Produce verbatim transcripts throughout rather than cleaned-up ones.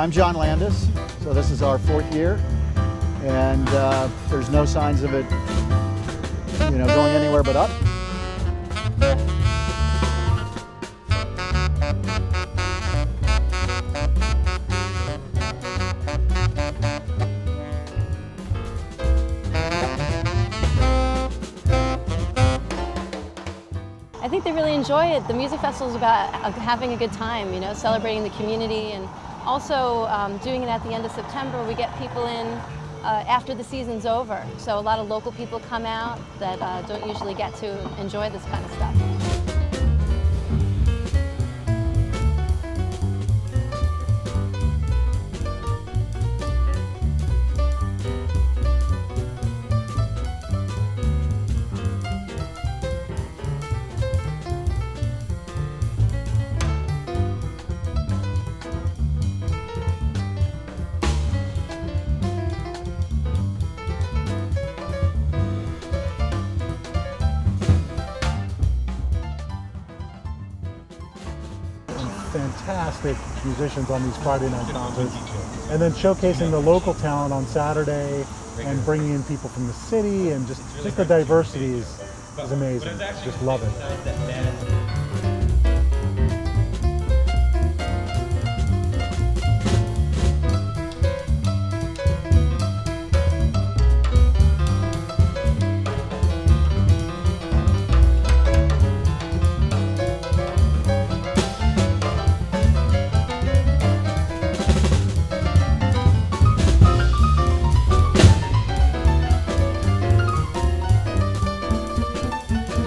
I'm John Landis, so this is our fourth year, and uh, there's no signs of it, you know, going anywhere but up. I think they really enjoy it. The music festival is about having a good time, you know, celebrating the community, and also um, doing it at the end of September. We get people in uh, after the season's over, so a lot of local people come out that uh, don't usually get to enjoy this kind of stuff. Fantastic musicians on these Friday night concerts, and then showcasing the local talent on Saturday and bringing in people from the city, and just, just the diversity is, is amazing. Just love it.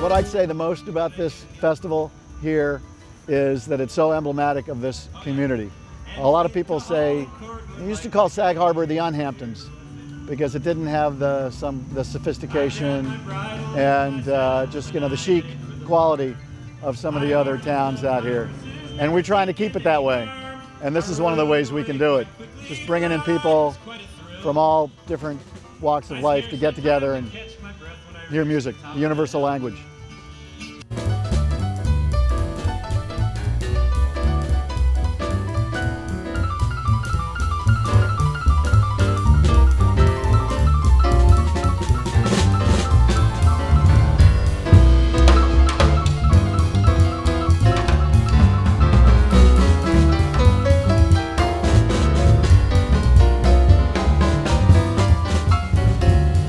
What I'd say the most about this festival here is that it's so emblematic of this community. A lot of people say, they used to call Sag Harbor the Unhamptons because it didn't have the, some, the sophistication and uh, just, you know, the chic quality of some of the other towns out here. And we're trying to keep it that way. And this is one of the ways we can do it. Just bringing in people from all different walks of life to get together and hear music, the universal language.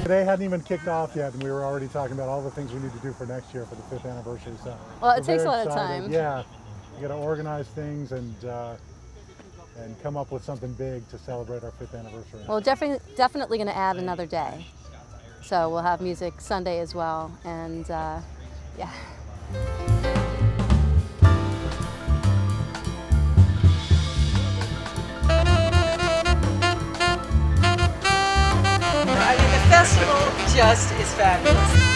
Today hadn't even kicked off yet, and we were already talking about all the things we need to do for next year for the fifth anniversary. So well, it takes a lot excited. of time. Yeah, you got to organize things and uh, and come up with something big to celebrate our fifth anniversary. Well, definitely, definitely going to add another day. So we'll have music Sunday as well, and uh, yeah. Festival just is fabulous.